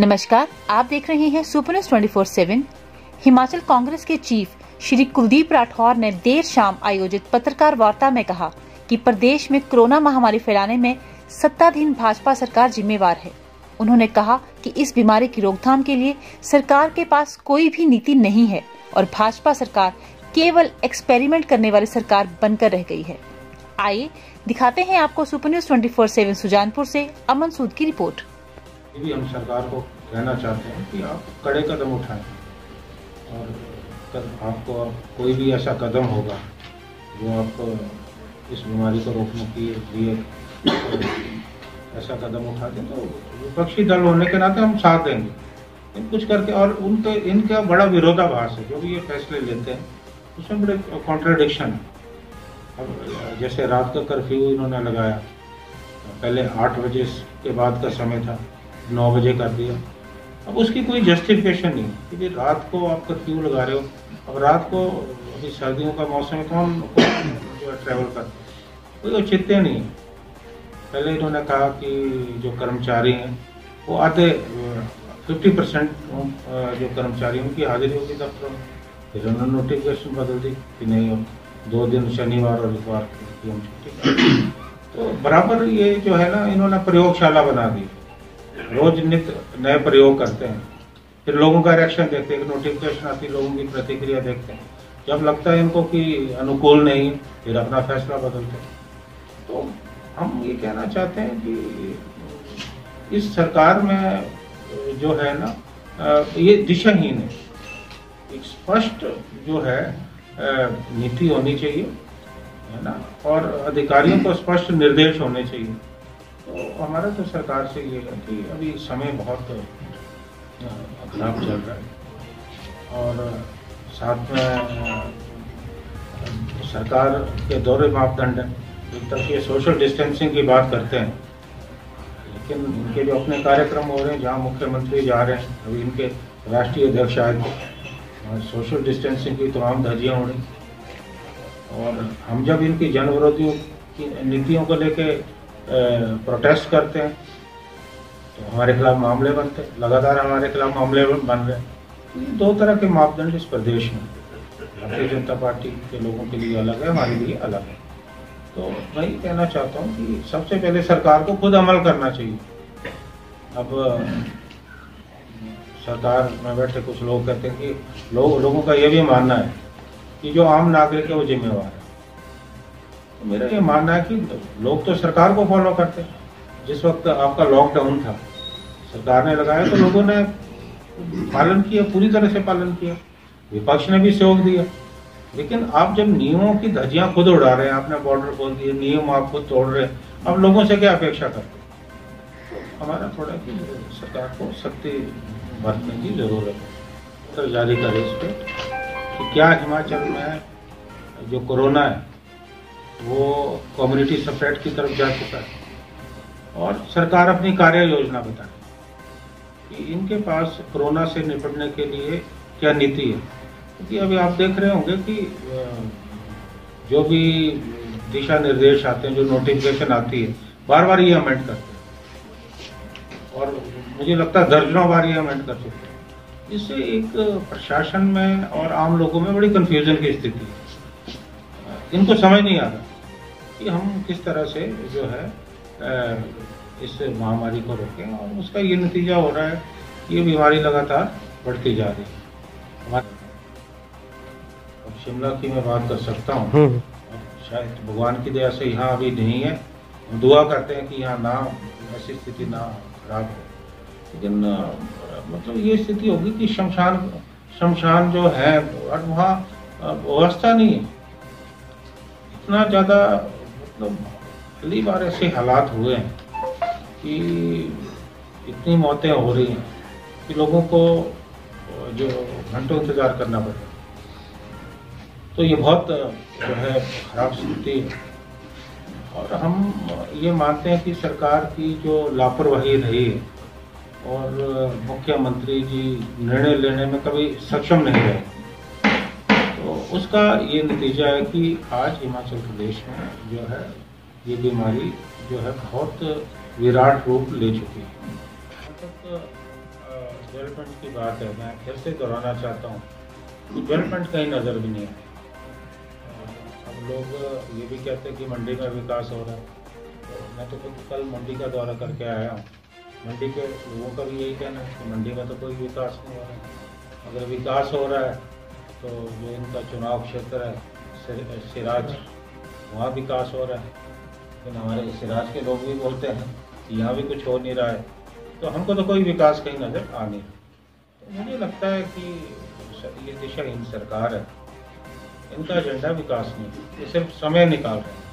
नमस्कार, आप देख रहे हैं super news 24x7। Himachal Congress के चीफ श्री कुलदीप राठौर ने देर शाम आयोजित पत्रकार वार्ता में कहा कि प्रदेश में कोरोना महामारी फैलाने में सत्ताधीन भाजपा सरकार जिम्मेवार है। उन्होंने कहा कि इस बीमारी की रोकथाम के लिए सरकार के पास कोई भी नीति नहीं है और भाजपा सरकार केवल एक्सपेरिमेंट करने वाली सरकार बनकर रह गई है। आइए दिखाते हैं आपको सुपर न्यूज 24x7 सुजानपुर से अमन सूद की रिपोर्ट। भी हम सरकार को कहना चाहते हैं कि आप कड़े कदम उठाएं और आपको कोई भी ऐसा कदम होगा जो आपको इस बीमारी को रोकने के लिए ऐसा कदम उठा दें तो विपक्षी दल होने के नाते हम साथ देंगे, लेकिन कुछ करके और उनके इनका बड़ा विरोधाभास है। जो भी ये फैसले लेते हैं उसमें बड़े कॉन्ट्राडिक्शन है। अब जैसे रात का कर्फ्यू इन्होंने लगाया, पहले 8 बजे के बाद का समय था, 9 बजे कर दिया। अब उसकी कोई जस्टिफिकेशन नहीं, क्योंकि रात को आप कर्फ्यू लगा रहे हो। अब रात को अभी सर्दियों का मौसम है, कौन जो है ट्रैवल करते, कोई औचित्य नहीं है। पहले इन्होंने कहा कि जो कर्मचारी हैं वो आते 50% जो कर्मचारी उनकी हाजिरी होगी दफ्तरों में। फिर उन्होंने नोटिफिकेशन बदल दी कि नहीं, अब 2 दिन शनिवार और इतवार की हम छुट्टी। तो बराबर ये जो है ना, इन्होंने प्रयोगशाला बना दी, रोज नित्य नए प्रयोग करते हैं। फिर लोगों का रिएक्शन देखते हैं, नोटिफिकेशन आती है, लोगों की प्रतिक्रिया देखते हैं। जब लगता है इनको कि अनुकूल नहीं, फिर अपना फैसला बदलते हैं। तो हम ये कहना चाहते हैं कि इस सरकार में जो है ना, ये दिशाहीन है। एक स्पष्ट जो है नीति होनी चाहिए, है ना, और अधिकारियों को स्पष्ट निर्देश होने चाहिए। तो हमारा तो सरकार से ये है कि अभी समय बहुत खराब चल रहा है और साथ में सरकार के दोहरे मापदंड हैं। एक तरफ ये सोशल डिस्टेंसिंग की बात करते हैं, लेकिन इनके जो अपने कार्यक्रम हो रहे हैं, जहाँ मुख्यमंत्री जा रहे हैं, अभी इनके राष्ट्रीय अध्यक्ष आए, सोशल डिस्टेंसिंग की तमाम धज्जियाँ उड़ी। और हम जब इनकी जनविरोधियों की नीतियों को लेके प्रोटेस्ट करते हैं तो हमारे खिलाफ मामले बनते हैं, लगातार हमारे खिलाफ मामले बन रहे हैं। 2 तरह के मापदंड इस प्रदेश में, भारतीय जनता पार्टी के लोगों के लिए अलग है, हमारे लिए अलग है। तो मैं ये कहना चाहता हूँ कि सबसे पहले सरकार को खुद अमल करना चाहिए। अब सरकार में बैठे कुछ लोग कहते हैं कि लोगों का ये भी मानना है कि जो आम नागरिक है वो जिम्मेवार है। तो मेरा ये मानना है कि लोग तो सरकार को फॉलो करते हैं। जिस वक्त आपका लॉकडाउन था, सरकार ने लगाया तो लोगों ने पालन किया, पूरी तरह से पालन किया, विपक्ष ने भी सहयोग दिया। लेकिन आप जब नियमों की धज्जियां खुद उड़ा रहे हैं, आपने बॉर्डर खोल दिए, नियम आप खुद तोड़ रहे हैं, आप लोगों से क्या अपेक्षा करते हैं? तो हमारा थोड़ा कि सरकार को सख्ती बरतने की जरूरत है। तो जारी करें इस पर कि क्या हिमाचल में जो कोरोना है वो कम्युनिटी सप्रेट की तरफ जा चुका है और सरकार अपनी कार्य योजना बताए कि इनके पास कोरोना से निपटने के लिए क्या नीति है। क्योंकि अभी आप देख रहे होंगे कि जो भी दिशा निर्देश आते हैं, जो नोटिफिकेशन आती है, बार बार ये अमेंड करते हैं और मुझे लगता है दर्जनों बार ये अमेंड कर चुके हैं। इससे एक प्रशासन में और आम लोगों में बड़ी कन्फ्यूजन की स्थिति है। इनको समझ नहीं आ रहा कि हम किस तरह से जो है इस महामारी को रोकें, और उसका ये नतीजा हो रहा है कि ये बीमारी लगातार बढ़ती जा रही है। हमारे शिमला की मैं बात कर सकता हूँ, शायद भगवान की दया से यहाँ अभी नहीं है, दुआ करते हैं कि यहाँ ना ऐसी स्थिति ना खराब हो। लेकिन मतलब ये स्थिति होगी कि शमशान जो है और वहाँ व्यवस्था नहीं है। इतना ज़्यादा मतलब पहली बार ऐसे हालात हुए हैं कि इतनी मौतें हो रही हैं कि लोगों को जो घंटों इंतज़ार करना पड़ रहा है। तो ये बहुत जो है खराब स्थिति है और हम ये मानते हैं कि सरकार की जो लापरवाही रही है और मुख्यमंत्री जी निर्णय लेने में कभी सक्षम नहीं रहे, उसका ये नतीजा है कि आज हिमाचल प्रदेश में जो है ये बीमारी जो है बहुत विराट रूप ले चुकी है। डेवलपमेंट की बात है, मैं फिर से दोहराना चाहता हूँ कि डेवलपमेंट कहीं नज़र भी नहीं है। अब लोग ये भी कहते हैं कि मंडी का विकास हो रहा है, तो मैं तो खुद कल मंडी का दौरा करके आया हूँ। मंडी के लोगों का भी यही कहना है कि मंडी में तो कोई विकास नहीं हो रहा है। अगर विकास हो रहा है तो जो इनका चुनाव क्षेत्र है सिराज, वहाँ विकास हो रहा है, लेकिन हमारे सिराज के लोग भी बोलते हैं कि यहाँ भी कुछ हो नहीं रहा है, तो हमको तो कोई विकास कहीं नज़र आ नहीं। तो मुझे लगता है कि ये दिशाहीन सरकार है, इनका एजेंडा विकास नहीं, ये सिर्फ समय निकाल रहे हैं।